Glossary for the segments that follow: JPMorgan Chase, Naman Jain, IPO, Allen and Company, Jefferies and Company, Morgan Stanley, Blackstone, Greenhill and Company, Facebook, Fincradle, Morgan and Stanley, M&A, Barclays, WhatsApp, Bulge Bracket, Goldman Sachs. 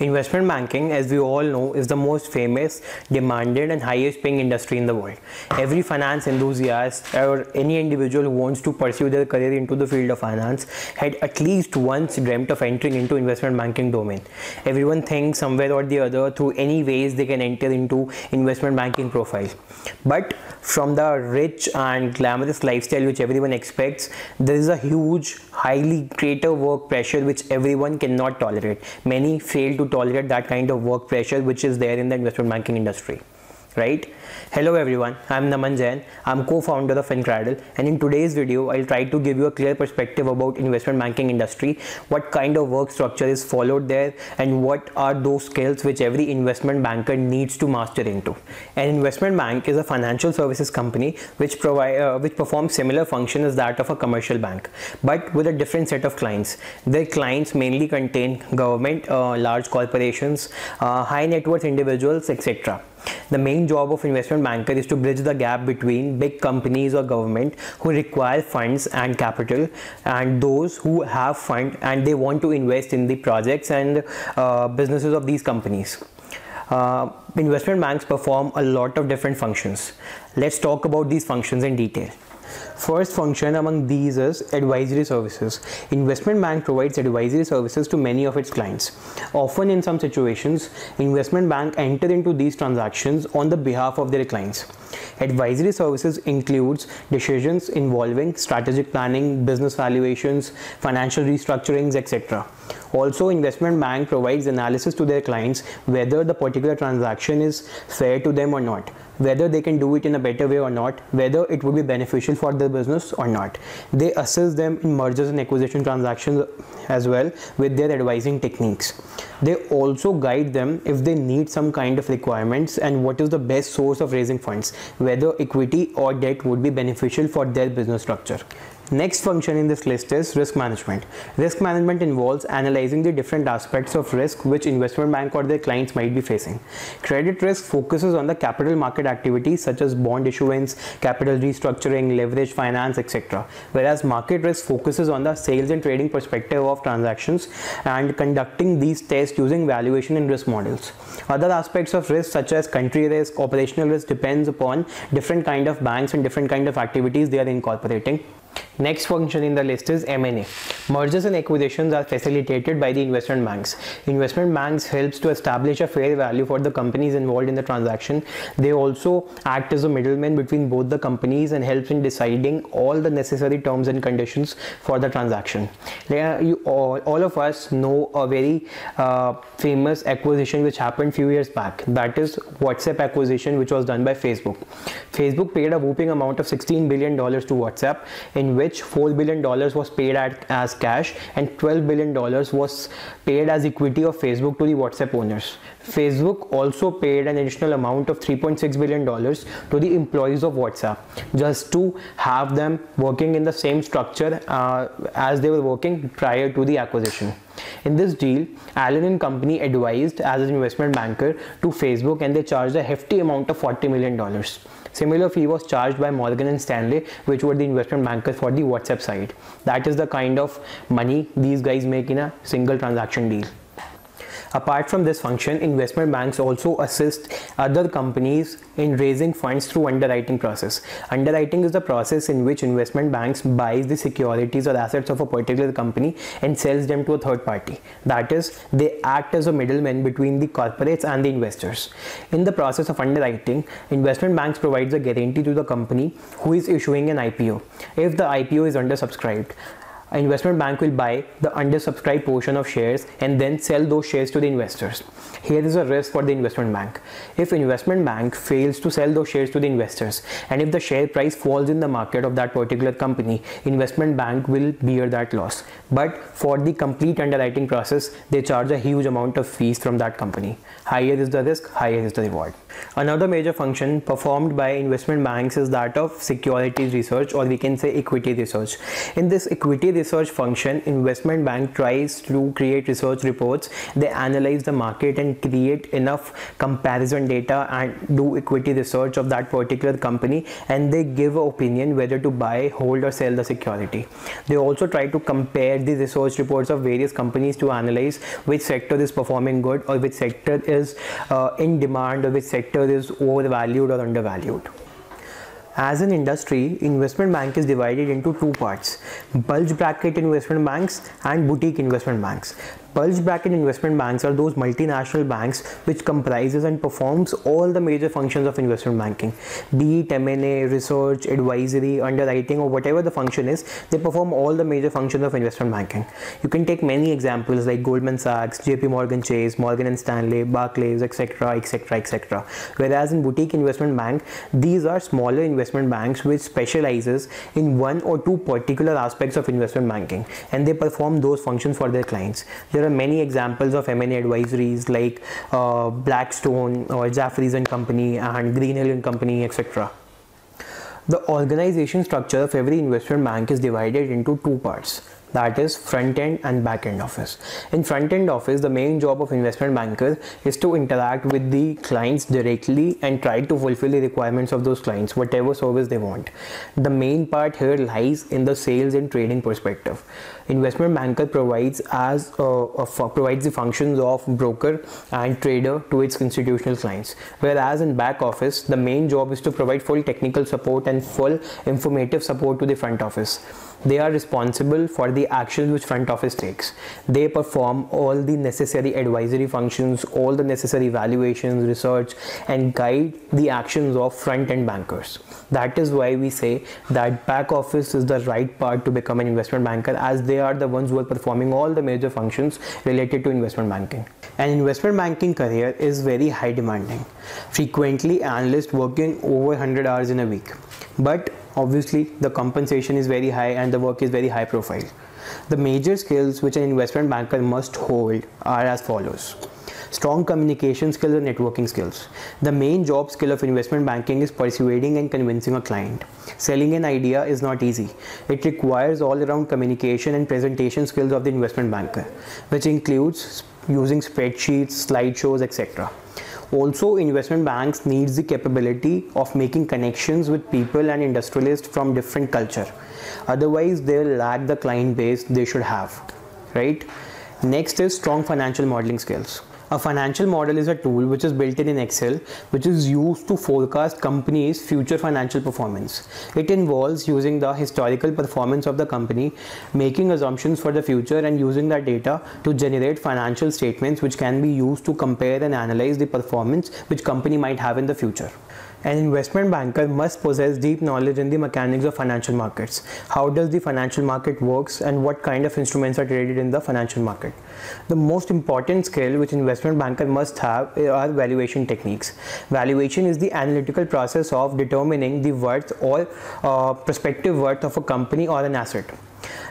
Investment banking, as we all know, is the most famous, demanded and highest paying industry in the world. Every finance enthusiast or any individual who wants to pursue their career into the field of finance had at least once dreamt of entering into investment banking domain. Everyone thinks somewhere or the other through any ways they can enter into investment banking profile. But from the rich and glamorous lifestyle which everyone expects, there is a huge, highly greater work pressure which everyone cannot tolerate. Many fail to tolerate that kind of work pressure which is there in the investment banking industry, right? Hello everyone, I'm Naman Jain, I'm co-founder of Fincradle, and in today's video I'll try to give you a clear perspective about investment banking industry, what kind of work structure is followed there, and what are those skills which every investment banker needs to master into. An investment bank is a financial services company which performs similar function as that of a commercial bank, but with a different set of clients. Their clients mainly contain government, large corporations, high net worth individuals, etc. The main job of investment banker is to bridge the gap between big companies or government who require funds and capital, and those who have fund and they want to invest in the projects and businesses of these companies. Investment banks perform a lot of different functions. Let's talk about these functions in detail. First function among these is advisory services. Investment bank provides advisory services to many of its clients. Often in some situations, investment bank enter into these transactions on the behalf of their clients. Advisory services includes decisions involving strategic planning, business valuations, financial restructurings, etc. Also, investment bank provides analysis to their clients whether the particular transaction is fair to them or not, whether they can do it in a better way or not, whether it would be beneficial for their business or not. They assist them in mergers and acquisition transactions as well with their advising techniques. They also guide them if they need some kind of requirements and what is the best source of raising funds, whether equity or debt would be beneficial for their business structure. Next function in this list is risk management. Risk management involves analyzing the different aspects of risk which investment bank or their clients might be facing. Credit risk focuses on the capital market activities such as bond issuance, capital restructuring, leverage finance, etc. Whereas market risk focuses on the sales and trading perspective of transactions and conducting these tests using valuation and risk models. Other aspects of risk such as country risk, operational risk depends upon different kind of banks and different kind of activities they are incorporating. Next function in the list is M&A. Mergers and acquisitions are facilitated by the investment banks. Investment banks helps to establish a fair value for the companies involved in the transaction. They also act as a middleman between both the companies and helps in deciding all the necessary terms and conditions for the transaction. All of us know a very famous acquisition which happened few years back. That is WhatsApp acquisition which was done by Facebook. Facebook paid a whopping amount of $16 billion to WhatsApp, in which $4 billion was paid as cash and $12 billion was paid as equity of Facebook to the WhatsApp owners. Facebook also paid an additional amount of $3.6 billion to the employees of WhatsApp just to have them working in the same structure as they were working prior to the acquisition. In this deal, Allen and Company advised as an investment banker to Facebook, and they charged a hefty amount of $40 million. Similar fee was charged by Morgan and Stanley, which were the investment bankers for the WhatsApp side. That is the kind of money these guys make in a single transaction deal. Apart from this function, investment banks also assist other companies in raising funds through underwriting process. Underwriting is the process in which investment banks buys the securities or assets of a particular company and sells them to a third party. That is, they act as a middleman between the corporates and the investors. In the process of underwriting, investment banks provides a guarantee to the company who is issuing an IPO. If the IPO is undersubscribed, an investment bank will buy the undersubscribed portion of shares and then sell those shares to the investors. Here is a risk for the investment bank. If investment bank fails to sell those shares to the investors and if the share price falls in the market of that particular company, investment bank will bear that loss. But for the complete underwriting process, they charge a huge amount of fees from that company. Higher is the risk, higher is the reward. Another major function performed by investment banks is that of securities research, or we can say equity research. In this equity research function, investment bank tries to create research reports. They analyze the market and create enough comparison data and do equity research of that particular company, and they give an opinion whether to buy, hold or sell the security. They also try to compare the research reports of various companies to analyze which sector is performing good, or which sector is in demand, or which sector is overvalued or undervalued. As an industry, investment bank is divided into two parts: bulge bracket investment banks and boutique investment banks. Bulge bracket investment banks are those multinational banks which comprises and performs all the major functions of investment banking, be it M&A, research, advisory, underwriting, or whatever the function is. They perform all the major functions of investment banking. You can take many examples like Goldman Sachs, JPMorgan Chase, Morgan Stanley, Barclays, etc., etc., etc. Whereas in boutique investment bank, these are smaller investment banks which specializes in one or two particular aspects of investment banking, and they perform those functions for their clients. There are many examples of M&A advisories like Blackstone or Jefferies and Company and Greenhill and Company, etc. The organization structure of every investment bank is divided into two parts, that is front end and back end office. In front end office, the main job of investment banker is to interact with the clients directly and try to fulfill the requirements of those clients, whatever service they want. The main part here lies in the sales and trading perspective. Investment banker provides the functions of broker and trader to its institutional clients, whereas in back office, the main job is to provide full technical support and full informative support to the front office. They are responsible for the actions which front office takes. They perform all the necessary advisory functions, all the necessary valuations, research, and guide the actions of front-end bankers. That is why we say that back office is the right part to become an investment banker, as they are the ones who are performing all the major functions related to investment banking. An investment banking career is very high demanding. Frequently, analysts working over 100 hours in a week. But obviously, the compensation is very high and the work is very high profile. The major skills which an investment banker must hold are as follows: strong communication skills and networking skills. The main job skill of investment banking is persuading and convincing a client. Selling an idea is not easy. It requires all-around communication and presentation skills of the investment banker, which includes using spreadsheets, slideshows, etc. Also, investment banks needs the capability of making connections with people and industrialists from different culture. Otherwise, they lack the client base they should have, right? Next is strong financial modeling skills. A financial model is a tool which is built in Excel, which is used to forecast companies' future financial performance. It involves using the historical performance of the company, making assumptions for the future, and using that data to generate financial statements which can be used to compare and analyze the performance which company might have in the future. An investment banker must possess deep knowledge in the mechanics of financial markets. How does the financial market works and what kind of instruments are traded in the financial market? The most important skill which investment banker must have are valuation techniques. Valuation is the analytical process of determining the worth or prospective worth of a company or an asset.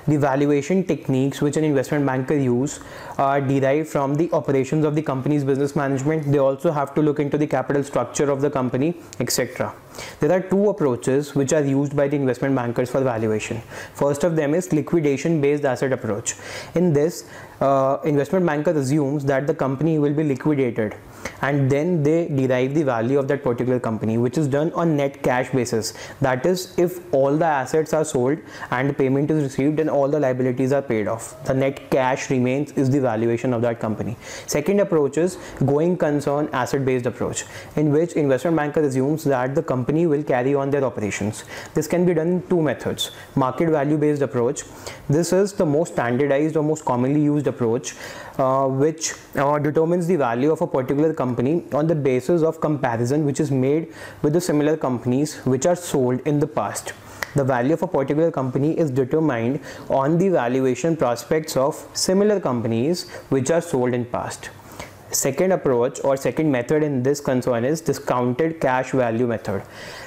The valuation techniques which an investment banker use are derived from the operations of the company's business management. They also have to look into the capital structure of the company, etc. There are two approaches which are used by the investment bankers for valuation. First of them is liquidation based asset approach. In this, investment banker assumes that the company will be liquidated, and then they derive the value of that particular company, which is done on net cash basis. That is, if all the assets are sold and the payment is received and all the liabilities are paid off, the net cash remains is the valuation of that company. Second approach is going concern asset based approach, in which investment banker assumes that the company will carry on their operations. This can be done in two methods: market value based approach. This is the most standardized or most commonly used approach, which determines the value of a particular company on the basis of comparison which is made with the similar companies which are sold in the past. The value of a particular company is determined on the valuation prospects of similar companies which are sold in past. Second approach or second method in this concern is discounted cash value method,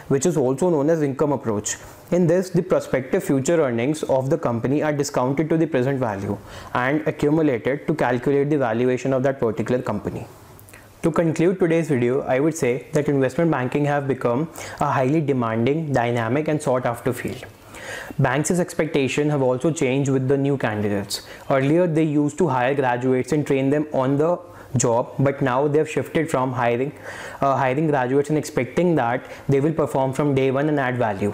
which is also known as income approach. In this, the prospective future earnings of the company are discounted to the present value and accumulated to calculate the valuation of that particular company. To conclude today's video, I would say that investment banking have become a highly demanding, dynamic and sought after field. Banks' expectations have also changed with the new candidates. Earlier, they used to hire graduates and train them on the job, but now they've shifted from hiring graduates and expecting that they will perform from day one and add value.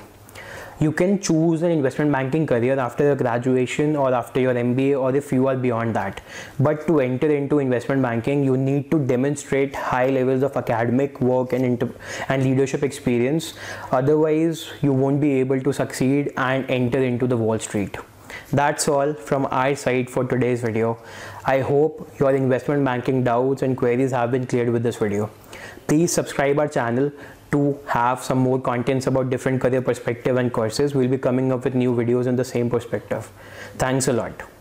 You can choose an investment banking career after your graduation or after your MBA, or if you are beyond that. But to enter into investment banking, you need to demonstrate high levels of academic work and leadership experience. Otherwise, you won't be able to succeed and enter into the Wall Street. That's all from our side for today's video. I hope your investment banking doubts and queries have been cleared with this video. Please subscribe our channel to have some more contents about different career perspective and courses. We'll be coming up with new videos in the same perspective. Thanks a lot.